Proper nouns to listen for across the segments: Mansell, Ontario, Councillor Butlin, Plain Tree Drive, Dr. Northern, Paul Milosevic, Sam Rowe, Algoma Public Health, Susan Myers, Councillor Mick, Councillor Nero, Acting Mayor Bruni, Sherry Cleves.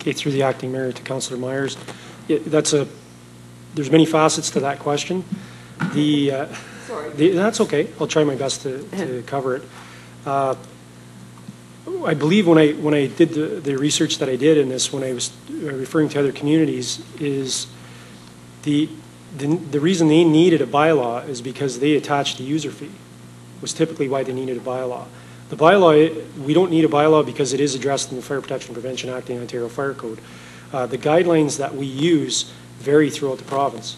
Okay, through the Acting Mayor to Councillor Myers. There's many facets to that question. That's okay. I'll try my best to cover it. I believe when I did the research that I did in this, when I was referring to other communities, is the reason they needed a bylaw is because they attached the user fee. Was typically why they needed a bylaw. The bylaw, we don't need a bylaw because it is addressed in the Fire Protection Prevention Act and Ontario Fire Code. The guidelines that we use vary throughout the province,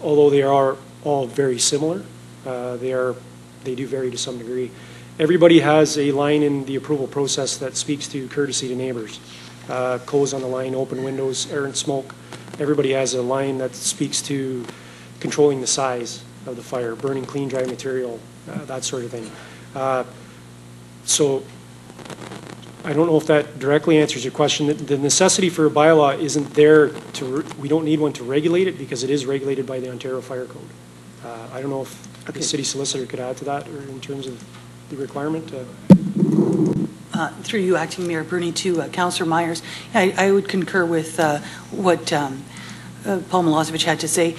although they are all very similar. They do vary to some degree. Everybody has a line in the approval process that speaks to courtesy to neighbors. Close on the line, open windows, air and smoke. Everybody has a line that speaks to controlling the size of the fire, burning clean, dry material, that sort of thing. So I don't know if that directly answers your question. The necessity for a bylaw isn't there we don't need one to regulate it because it is regulated by the Ontario Fire Code. I don't know if the city solicitor could add to that or in terms of the requirement. Through you, Acting Mayor Bruni, to Councillor Myers, I would concur with what Paul Milosevic had to say.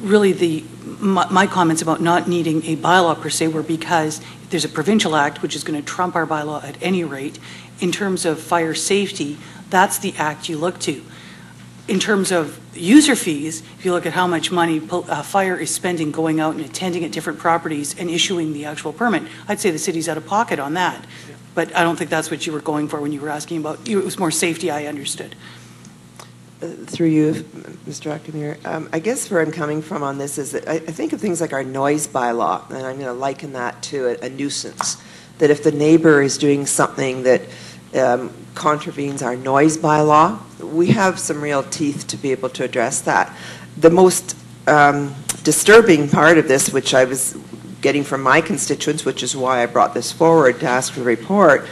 Really, my comments about not needing a bylaw per se were because there's a provincial act which is going to trump our bylaw at any rate. In terms of fire safety, that's the act you look to. In terms of user fees, if you look at how much money fire is spending going out and attending at different properties and issuing the actual permit, I'd say the city's out of pocket on that. Yeah. But I don't think that's what you were going for when you were asking about. It was more safety, I understood. Through you, Mr. Acting Mayor, I guess where I'm coming from on this is that I think of things like our noise bylaw, and I'm going to liken that to a nuisance. That if the neighbor is doing something that contravenes our noise bylaw, we have some real teeth to be able to address that. The most disturbing part of this, which I was getting from my constituents, which is why I brought this forward to ask for a report,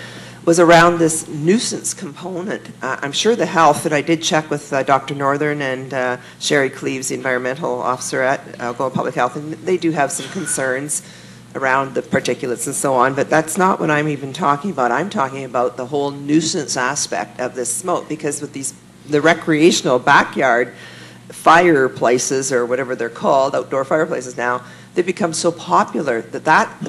was around this nuisance component. I'm sure the health, and I did check with Dr. Northern and Sherry Cleves, the environmental officer at Algoma Public Health, and they do have some concerns around the particulates and so on, but that's not what I'm even talking about. I'm talking about the whole nuisance aspect of this smoke, because with the recreational backyard fireplaces or whatever they're called, outdoor fireplaces now, they become so popular and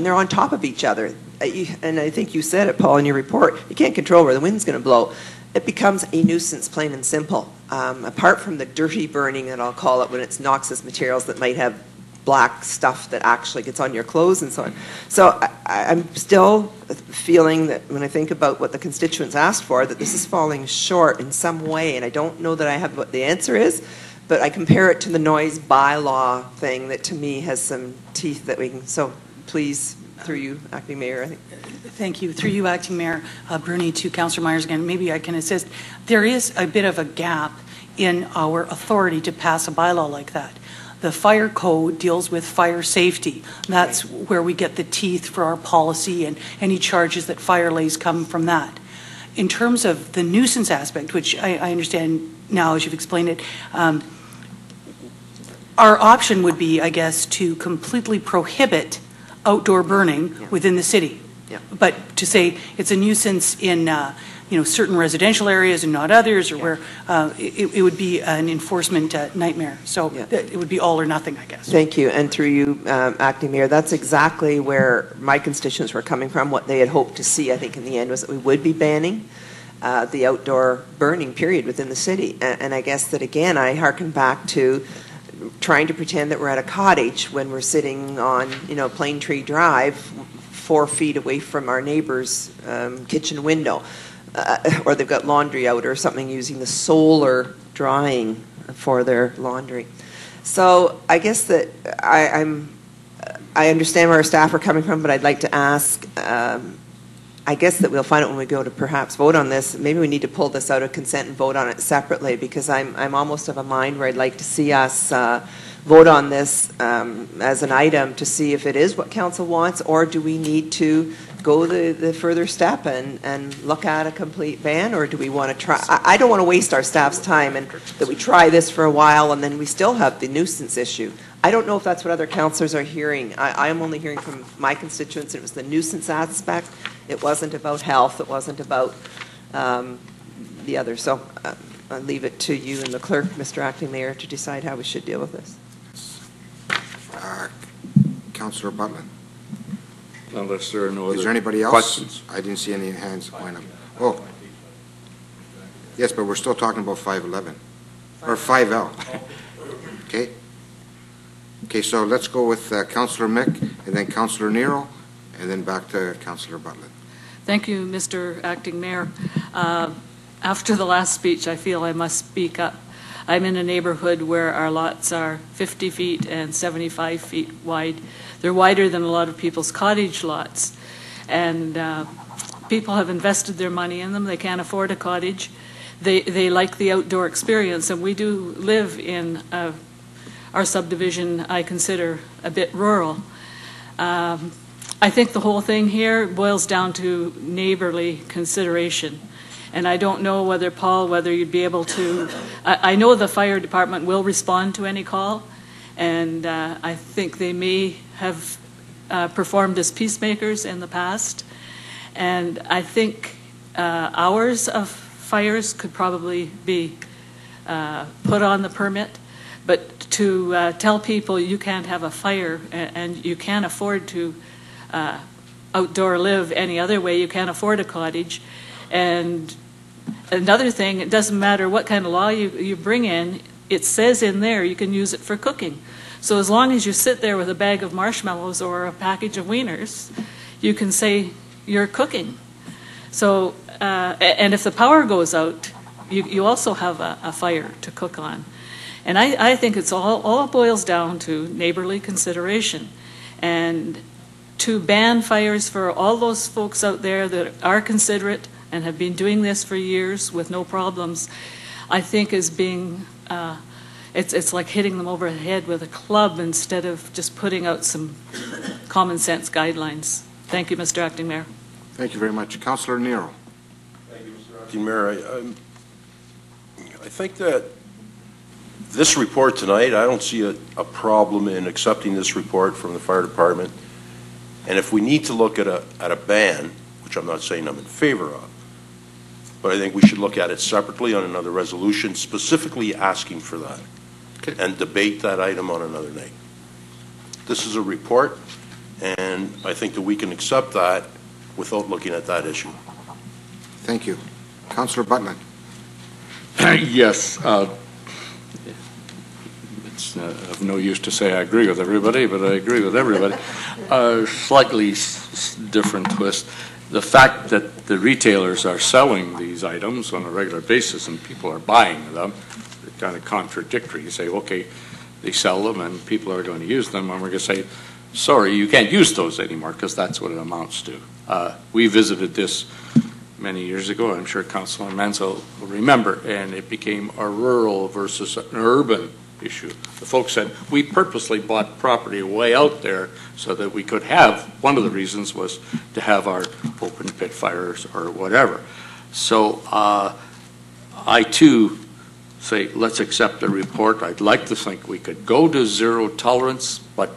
they're on top of each other. And I think you said it, Paul, in your report, you can't control where the wind's going to blow. It becomes a nuisance, plain and simple. Apart from the dirty burning, that I'll call it, when it's noxious materials that might have black stuff that actually gets on your clothes and so on. So I'm still feeling that when I think about what the constituents asked for, that this is falling short in some way, and I don't know that I have what the answer is, but I compare it to the noise bylaw thing that to me has some teeth that we can, so please, through you, Acting Mayor, I think. Thank you. Through you, Acting Mayor Bruni, to Councillor Myers again, maybe I can assist. There is a bit of a gap in our authority to pass a bylaw like that. The fire code deals with fire safety. That's where we get the teeth for our policy and any charges that fire lays come from that. In terms of the nuisance aspect, which I understand now as you've explained it, our option would be, I guess, to completely prohibit outdoor burning within the city. Yeah. But to say it's a nuisance in certain residential areas and not others, or where it would be an enforcement nightmare. So it would be all or nothing, I guess. Thank you. And through you, Acting Mayor, that's exactly where my constituents were coming from. What they had hoped to see, I think, in the end was that we would be banning the outdoor burning period within the city. And I guess that, again, I hearken back to trying to pretend that we're at a cottage when we're sitting on, Plain Tree Drive, 4 feet away from our neighbor's kitchen window. Or they've got laundry out or something using the solar drying for their laundry. So I guess that I understand where our staff are coming from, but I'd like to ask, I guess that we'll find out when we go to perhaps vote on this. Maybe we need to pull this out of consent and vote on it separately, because I'm almost of a mind where I'd like to see us vote on this as an item to see if it is what council wants, or do we need to go the further step and look at a complete ban, or do we want to try? I don't want to waste our staff's time and that we try this for a while and then we still have the nuisance issue. I don't know if that's what other councillors are hearing. I'm only hearing from my constituents. It was the nuisance aspect. It wasn't about health. It wasn't about the other. So leave it to you and the clerk, Mr. Acting Mayor, to decide how we should deal with this. Councillor Butlin. Unless there are no other. Is there anybody else? Questions? I didn't see any hands going up. Oh. Yes, but we're still talking about 511 or 5L. Okay. Okay, so let's go with Councillor Mick and then Councillor Nero and then back to Councillor Butlin. Thank you, Mr. Acting Mayor. After the last speech, I feel I must speak up. I'm in a neighborhood where our lots are 50 feet and 75 feet wide. They're wider than a lot of people's cottage lots. And people have invested their money in them. They can't afford a cottage. They like the outdoor experience. And we do live in our subdivision, I consider a bit rural. I think the whole thing here boils down to neighborly consideration. And I don't know whether, Paul, whether you'd be able to, I know the fire department will respond to any call, and I think they may have performed as peacemakers in the past. And I think hours of fires could probably be put on the permit, but to tell people you can't have a fire and you can't afford to outdoor live any other way, you can't afford a cottage. And another thing, it doesn't matter what kind of law you bring in, it says in there you can use it for cooking. So as long as you sit there with a bag of marshmallows or a package of wieners, you can say you're cooking. So, and if the power goes out, you also have a fire to cook on. And I think it's all boils down to neighborly consideration. And to ban fires for all those folks out there that are considerate and have been doing this for years with no problems, I think is being, it's like hitting them over the head with a club instead of just putting out some common sense guidelines. Thank you, Mr. Acting Mayor. Thank you very much. Councillor Nero. Thank you, Mr. Acting Mayor. I think that this report tonight, I don't see a problem in accepting this report from the fire department. And if we need to look at a ban, which I'm not saying I'm in favor of, but I think we should look at it separately on another resolution, specifically asking for that, okay, and debate that item on another night. This is a report, and I think that we can accept that without looking at that issue. Thank you. Councillor Butlin. Yes. It's of no use to say I agree with everybody, but I agree with everybody. Slightly different twist. The fact that the retailers are selling these items on a regular basis and people are buying them, it's kind of contradictory. You say, okay, they sell them and people are going to use them, and we're going to say, sorry, you can't use those anymore, because that's what it amounts to. We visited this many years ago. I'm sure Councillor Mansell will remember, and it became a rural versus an urban issue. The folks said, we purposely bought property way out there so that we could have, one of the reasons was to have our open pit fires or whatever. So I too say, let's accept the report. I'd like to think we could go to zero tolerance, but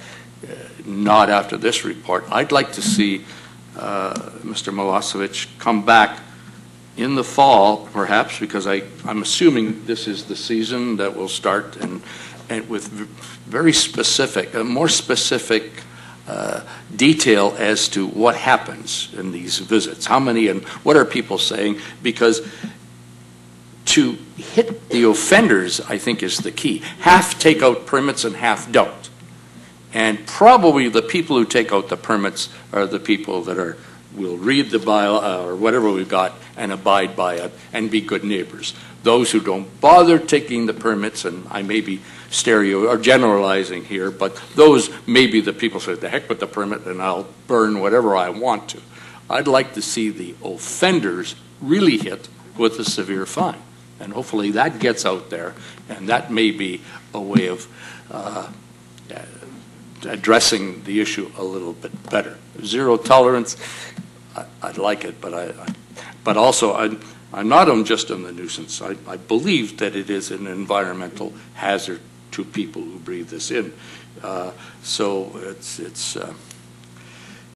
not after this report. I'd like to see Mr. Milosevic come back in the fall, perhaps, because I'm assuming this is the season that will start, and with very specific, more specific detail as to what happens in these visits, how many and what are people saying, because to hit the offenders, I think, is the key. Half take out permits and half don't. And probably the people who take out the permits are the people that are will read the bylaw or whatever we've got and abide by it and be good neighbors. Those who don't bother taking the permits, and I may be stereo or generalizing here, but those may be the people who say, the heck with the permit and I'll burn whatever I want to. I'd like to see the offenders really hit with a severe fine. And hopefully that gets out there, and that may be a way of addressing the issue a little bit better. Zero tolerance, I'd like it, but I'm not just on the nuisance. I believe that it is an environmental hazard to people who breathe this in. So it's